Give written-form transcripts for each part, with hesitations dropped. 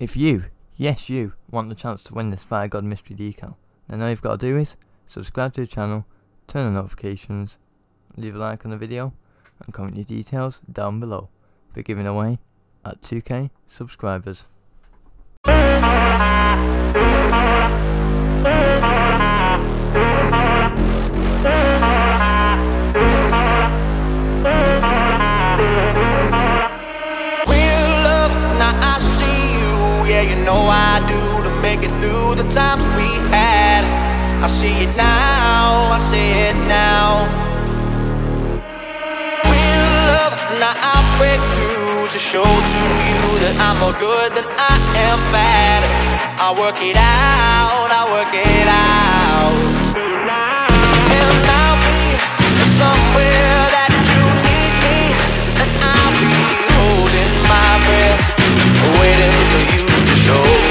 If you, yes you, want the chance to win this Fire God Mystery Decal, then all you've got to do is subscribe to the channel, turn on notifications, leave a like on the video, and comment your details down below. We're giving away at 2K subscribers. I do to make it through the times we had. I see it now, I see it now. With love, now I break through to show to you that I'm more good than I am bad. I work it out, I work it out. And I'll be somewhere that you need me, and I'll be holding my breath, waiting for you to show.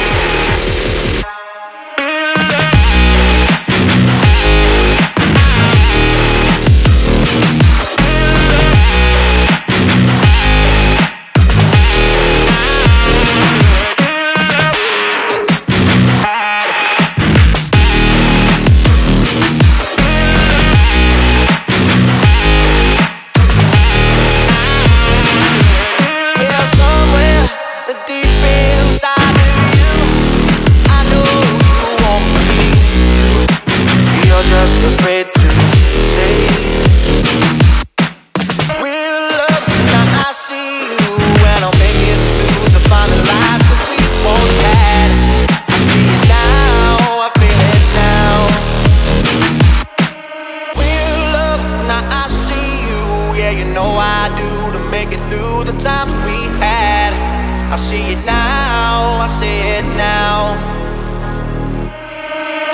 I see it now, I see it now.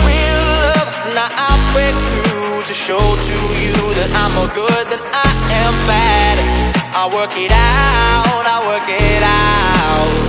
Real love, now I break through to show to you that I'm more good than I am bad. I work it out, I work it out.